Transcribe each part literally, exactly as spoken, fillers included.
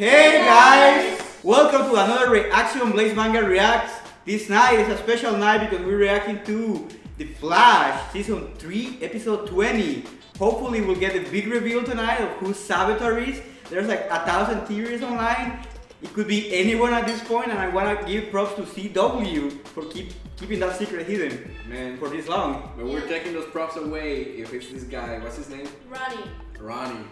Hey guys! Welcome to another reaction Blaze Manga Reacts. This night is a special night because we're reacting to The Flash Season three Episode twenty. Hopefully we'll get a big reveal tonight of who Savitar is. There's like a thousand theories online. It could be anyone at this point, and I want to give props to C W for keep keeping that secret hidden, man, for this long. But we're taking those props away if it's this guy. What's his name? Ronnie. Ronnie.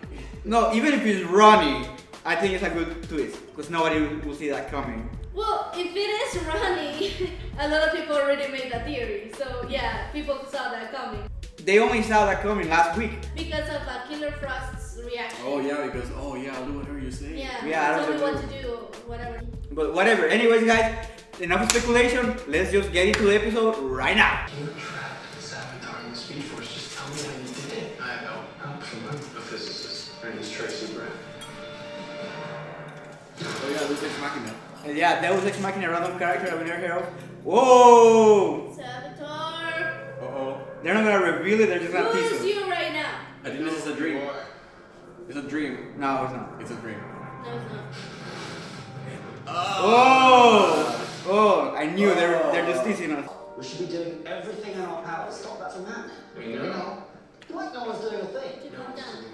No, even if it's Ronnie, I think it's a good twist because nobody will see that coming. Well, if it is Ronnie, a lot of people already made that theory. So yeah, people saw that coming. They only saw that coming last week. Because of uh, Killer Frost's reaction. Oh yeah, because oh yeah, I'll do whatever you say. Yeah, yeah, I don't know what to do, whatever. But whatever. Anyways, guys, enough speculation. Let's just get into the episode right now. You trapped the Savitar in the Speed Force. Just tell me how you did it. I have no help from a physicist. Her name is Tracy Brand. Oh yeah, Deus Ex Machina. Uh, yeah, Deus Ex Machina, a random character I've never heard of. Whoa! Savitar! Uh-oh. They're not gonna reveal it, they're just gonna tease it. Who is you right now? I think this is a dream. It's a dream. No, it's not. It's a dream. No, it's not. Oh! Oh! I knew oh. they're they're just teasing us. We should be doing everything in our power to stop that from happening. We know. You know? Like no one's doing a thing. No one's doing a thing.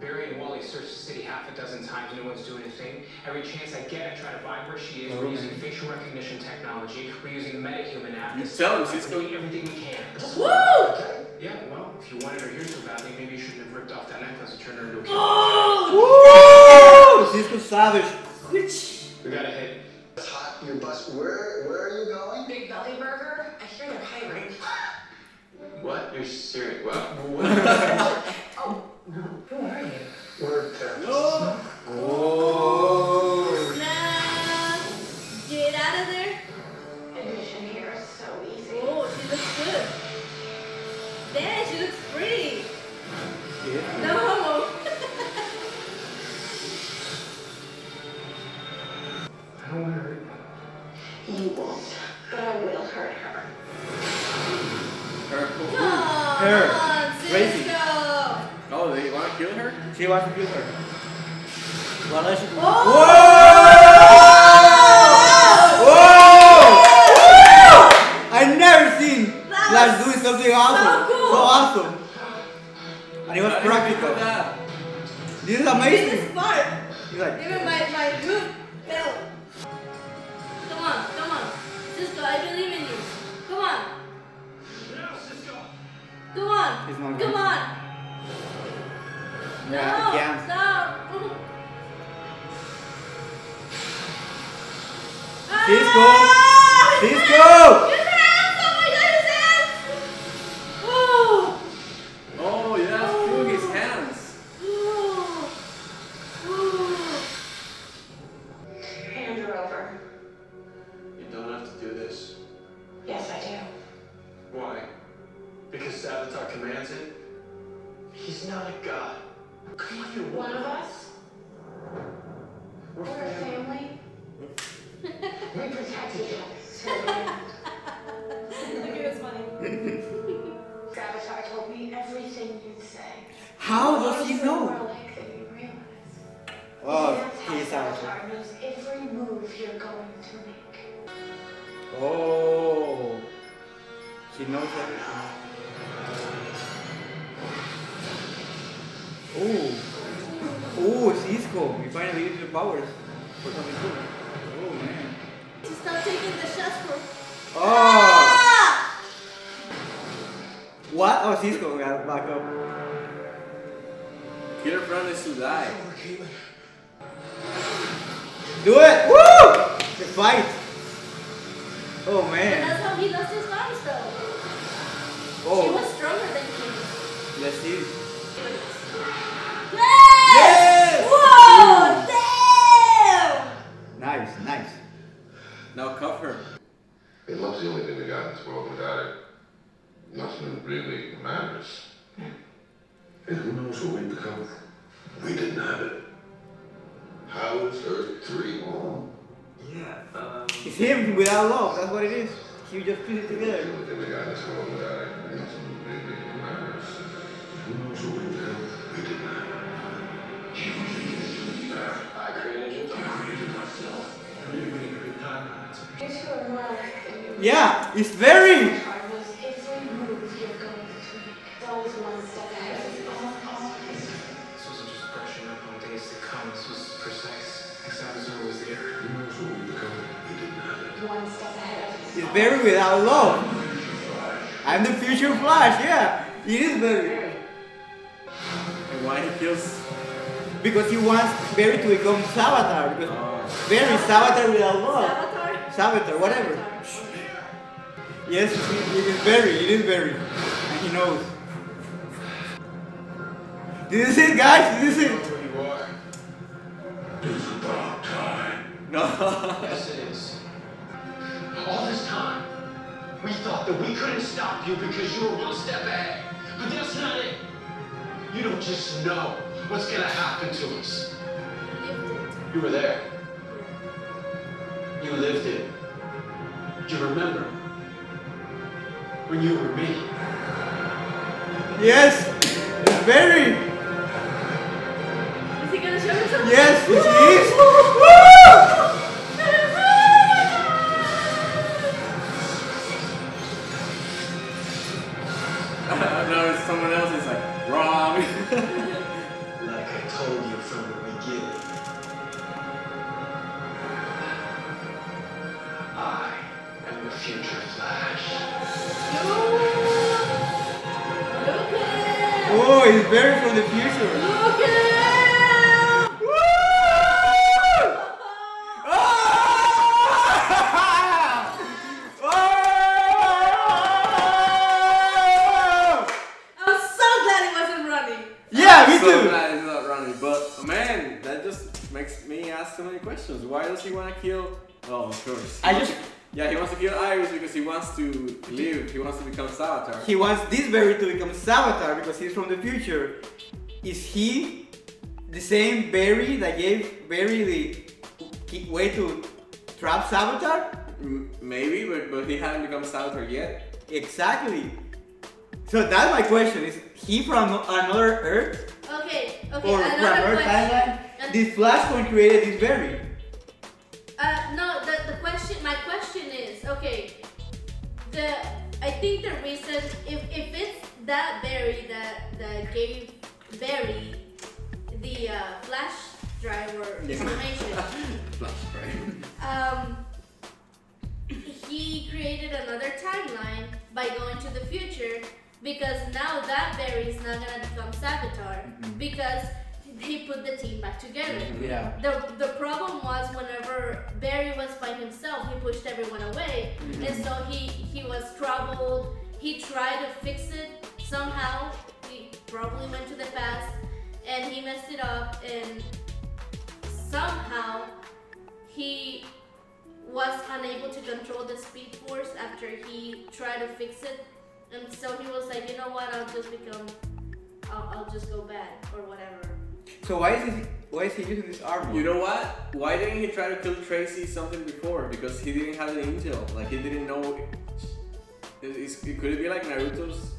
Barry and Wally searched the city half a dozen times. No one's doing a thing. Every chance I get, I try to find where she is. Okay. We're using facial recognition technology. We're using the MetaHuman app. You tell us, Cisco. We're doing everything we can. Woo! Okay. Yeah. Well, if you wanted her here so badly, maybe you shouldn't have ripped off that necklace and turned her into a cat. Oh! Woo! Cisco savage. Which? We got a hit. It's hot, your bus. Where, where are you going? Big Belly Burger? I hear they're hiring. What? You're serious? What? Oh, no. Who are you? We're therapists. No. Oh. Nah. Get out of there. Admission here is so easy. Oh, she looks good. Damn, she looks pretty. Yeah. No. I don't want to hurt you. You won't, but I will hurt her. Her, cool. Come her. On, crazy. Cisco. Oh, they want to kill her? She wants to kill her. Well, I should... Whoa! Whoa! Whoa! I've never seen Flash doing something awesome. So cool. So awesome. And it was I practical. This is amazing. This is smart. He's like, even my, my group fell. Come on, come on. Cisco, I believe in you. Come on. No, Cisco. Come on. It's not come good. On. No, yeah. Stop. Cisco. Ah, Cisco. His hands. Oh my God, his hands. Oh. Oh, yeah. Oh. Look, his hands. Oh. Oh. Hand her over. Don't have to do this. Yes, I do. Why? Because Savitar commands it? He's not a god. Come on, you're one of us. We're, We're a family. We protect each other. Look at this money. Savitar told me everything you'd say. How does he know? Oh, he's Savitar knows every move you're going to make. Oh, she knows everything. Oh, oh, Cisco, we finally used your powers for something cool. Oh man. She's not taking the shots for. Oh. Ah! What? Oh, Cisco got back up. Get her brother to die. Do it! Woo! The fight. Oh man. But that's how he lost his arms though. Oh. She was stronger than him. Let's see. Yes! Yes! Whoa! Damn! Nice, nice. Now cover. And love's the only thing we got in this world. Without it, nothing really matters. And who knows what we've become? We didn't have it. How is Earth three wrong? Yeah, um, it's him without love, that's what it is. He just put it together. I created Yeah, it's very. It's very without love. I'm the future Flash, yeah. It is very. And why he feels. Because he wants Barry to become Savitar. Because oh. Barry is Savitar without love. Savitar? Savitar, whatever. Yes, it is Barry, it is Barry. And he knows. This is it, guys, this is it. It's about time. No. Yes, it is. All this time, we thought that we couldn't stop you because you were one step ahead. But that's not it. You don't just know what's gonna happen to us. You were there. You lived it. You remember when you were me. Yes, it's very. Is he gonna show us something? Yes, it is. Someone else is like, wrong. Like I told you from the beginning. I am the future Flash. Look at him. Oh, he's buried from the future. Look at him. Woo! Oh! So glad it's not running, but man, that just makes me ask so many questions. Why does he want to kill? Oh, of course. I just yeah, he wants to kill Iris because he wants to live. He wants to become Savitar. He wants this Barry to become Savitar because he's from the future. Is he the same Barry that gave Barry the way to trap Savitar? M maybe, but but he hasn't become Savitar yet. Exactly. So that's my question: is he from another Earth? Okay, okay, or another from Earth timeline? This Flashpoint created this Barry. Uh, no, the, the question, my question is, okay, the I think the reason, if, if it's that Barry that, that gave Barry the uh, flash driver information, flash driver. Um, he created another timeline by going to the future. Because now that Barry is not gonna become Savitar mm-hmm. because they put the team back together. Yeah. The the problem was whenever Barry was by himself, he pushed everyone away, mm-hmm. and so he he was troubled. He tried to fix it somehow. He probably went to the past and he messed it up, and somehow he was unable to control the Speed Force after he tried to fix it. And so he was like, you know what? I'll just become, I'll, I'll just go bad or whatever. So why is he, why is he using this armor? You know what? Why didn't he try to kill Tracy something before? Because he didn't have the intel. Like he didn't know. It, it, it could it be like Naruto's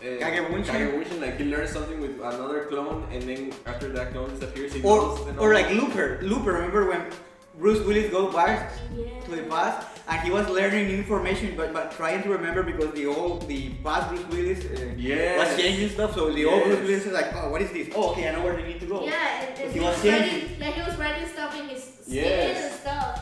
uh, Kagebunshin? Kagebunshin? Like he learned something with another clone, and then after that clone disappears, he or knows or like Looper. Looper. Remember when Bruce Willis goes back yeah. to the past? And he was learning new information, but, but trying to remember because the old, the past Bruce Willis uh, yes. was changing stuff. So the yes. old Bruce Willis is like, oh, what is this? Oh, okay, I know where we need to go. Yeah, and, and he, he was changing. Like he was writing stuff in his skin yes. and stuff.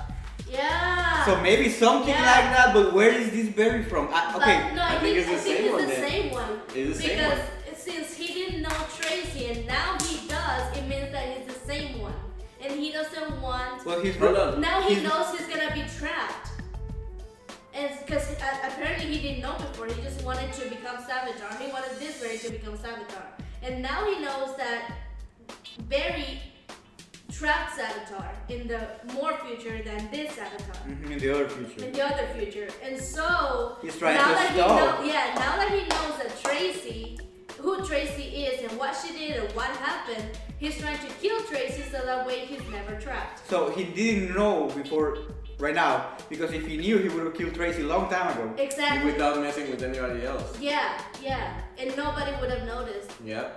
Yeah. So maybe something yeah. like that. But where is this Barry from? I, okay, but, no, I, I think, think it's the, same, think it's the same one. It's the same because one because since he didn't know Tracy and now he does, it means that it's the same one, and he doesn't want. Well, he's wrong. Now he he's, knows he's gonna be trapped. And because uh, apparently he didn't know before, he just wanted to become Savitar. He wanted this Barry to become Savitar. And now he knows that Barry trapped Savitar in the more future than this Savitar. Mm-hmm, in the other future. In the other future. And so he's trying now to that stop. He know, yeah, now that he knows that Tracy, who Tracy is and what she did and what happened, he's trying to kill Tracy so that way he's never trapped. So he didn't know before. Right now, because if he knew, he would have killed Tracy a long time ago. Exactly. Without messing with anybody else. Yeah, yeah, and nobody would have noticed. Yeah.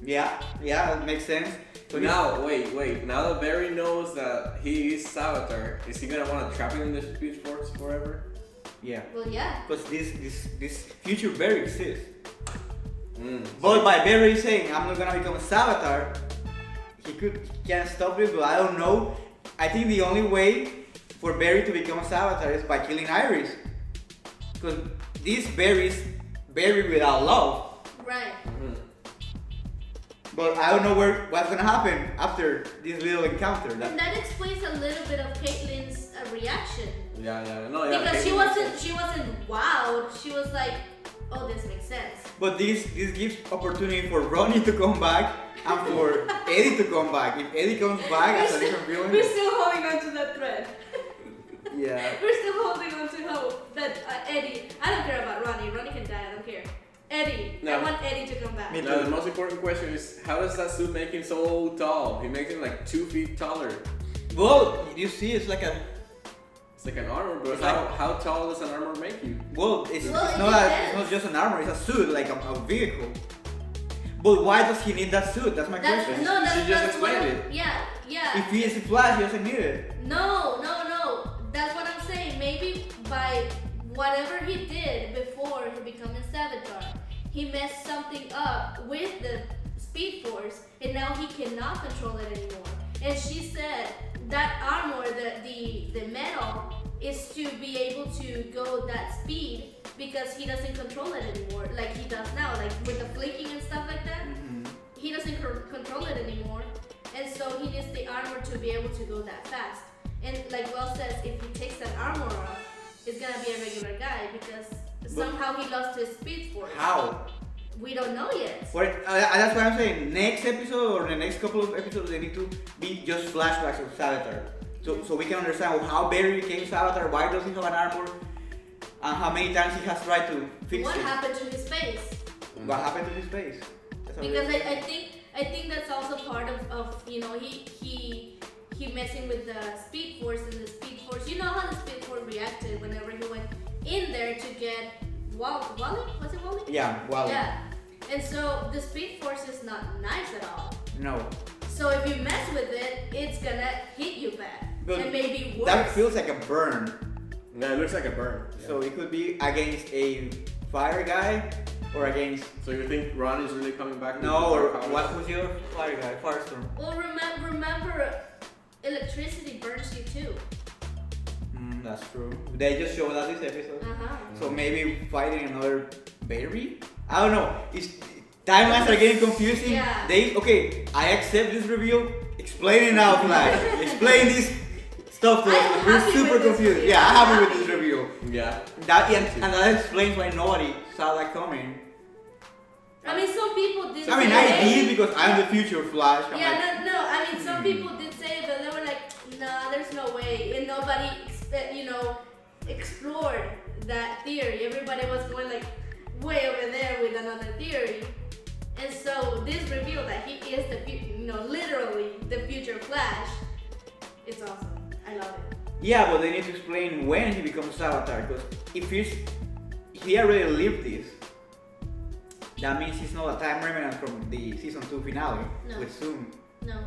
Yeah, yeah, that makes sense. So now, wait, wait. Now that Barry knows that he is Savitar, is he gonna want to trap him in the Speed Force forever? Yeah. Well, yeah. Because this this this future berry exists. Mm. But by Barry saying I'm not gonna become a Savitar, he could he can't stop it. But I don't know. I think the only way for Barry to become a Savitar is by killing Iris, because these berries berry without love. Right. Mm. But I don't know where what's gonna happen after this little encounter. That and that explains a little bit of Caitlin's uh, reaction. Yeah, yeah, no, yeah. Because Caitlin she wasn't she wasn't wowed. She was like, oh, this makes sense. But this this gives opportunity for Ronnie to come back and for Eddie to come back. If Eddie comes back we're as still, a different villain, we're still holding on to that thread. Yeah. We're still holding on to hope that uh, Eddie. I don't care about Ronnie. Ronnie can die. I don't care. Eddie. No. I want Eddie to come back. No, the most important question is how does that suit make him so tall? He makes him like two feet taller. Well, you see, it's like a. It's like an armor, but how, like, how tall does an armor make you? Well, it's, well, it's, it not, a, it's not just an armor, it's a suit, like a, a vehicle. But why does he need that suit? That's my that's, question. No, that's, she just that's explained it. I'm, yeah, yeah. If he is a Flash, he doesn't need it. No, no, no. That's what I'm saying. Maybe by whatever he did before he became a Savitar, he messed something up with the Speed Force, and now he cannot control it anymore. And she said that armor, the, the, the metal, is to be able to go that speed because he doesn't control it anymore, like he does now, like with the flicking and stuff like that. Mm-hmm. He doesn't control it anymore, and so he needs the armor to be able to go that fast. And like Well says, if he takes that armor off, it's gonna be a regular guy because but somehow he lost his Speed Force. How? We don't know yet. But, uh, that's what I'm saying. Next episode or the next couple of episodes, they need to be just flashbacks of Savitar. So, so we can understand how Barry became Savitar, why does he have an armor, and how many times he has tried to fix what it. What happened to his face? What happened to his face? That's because I, I think I think that's also part of, of you know, he he he messing with the Speed Force and the Speed Force. You know how the Speed Force reacted whenever he went in there to get Wally? Was it Wally? Yeah, Wally. Yeah. And so the Speed Force is not nice at all. No. So if you mess with it, it's gonna hit you back. But and maybe worse. That feels like a burn. Yeah, it looks like a burn. Yeah. So it could be against a fire guy or against... So you think Ron is really coming back? No, or what was your fire guy? Firestorm. Well, remember, remember electricity burns you too. Mm, that's true. They just showed that this episode. Uh-huh. So maybe fighting another berry? I don't know. It's, timelines are getting confusing. Yeah. They okay. I accept this reveal. Explain it now, Flash. Explain this stuff to us. We're super confused. Yeah, I'm happy, happy with this reveal. Yeah. That and, and that explains why nobody saw that coming. I mean, some people did. So, I mean, I did because I'm the future Flash. I'm yeah. Like, no, no. I mean, some people did say it, but they were like, nah, there's no way, and nobody, you know, explored that theory. Everybody was going like. Way over there with another theory, and so this reveal that he is the you know literally the future Flash, it's awesome. I love it. Yeah, but they need to explain when he becomes Savitar, because if he's he already lived this, that means he's not a time remnant from the season two finale. No. Which soon. No.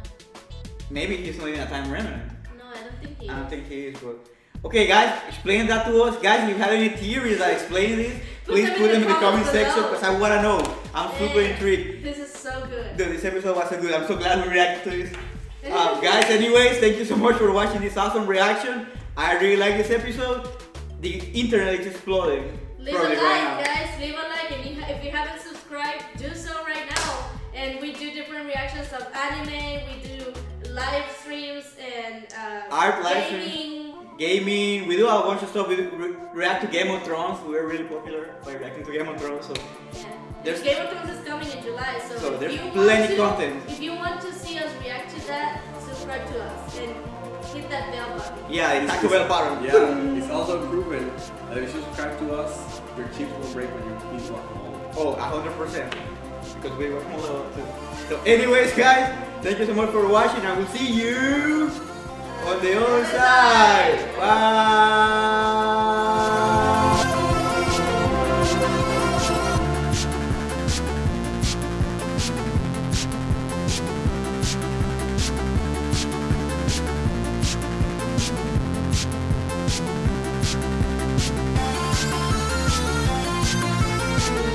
Maybe he's not even a time remnant. No, I don't think he. I don't is. think he is, but. Okay guys, explain that to us. Guys, if you have any theories that explain this, please put them in the comment section because I want to know. I'm super yeah, intrigued. This is so good. Dude, this episode was so good. I'm so glad we reacted to this. Uh, guys, anyways, thank you so much for watching this awesome reaction. I really like this episode. The internet is exploding. Leave a like right guys, leave a like. And if you haven't subscribed, do so right now. And we do different reactions of anime, we do live streams and uh, art live streams. Gaming, we do a bunch of stuff. We re react to Game of Thrones. We're really popular by reacting to Game of Thrones. So yeah. There's Game of Thrones is coming in July, so, so there's plenty of content. If you want to see us react to that, subscribe to us and hit that bell button. Yeah, it's the bell button. Yeah, it's also proven that if you subscribe to us, your cheeks will break when you eat guacamole. Oh, a hundred percent, because we work more too. So, anyways, guys, thank you so much for watching. I will see you on the other side. Bye.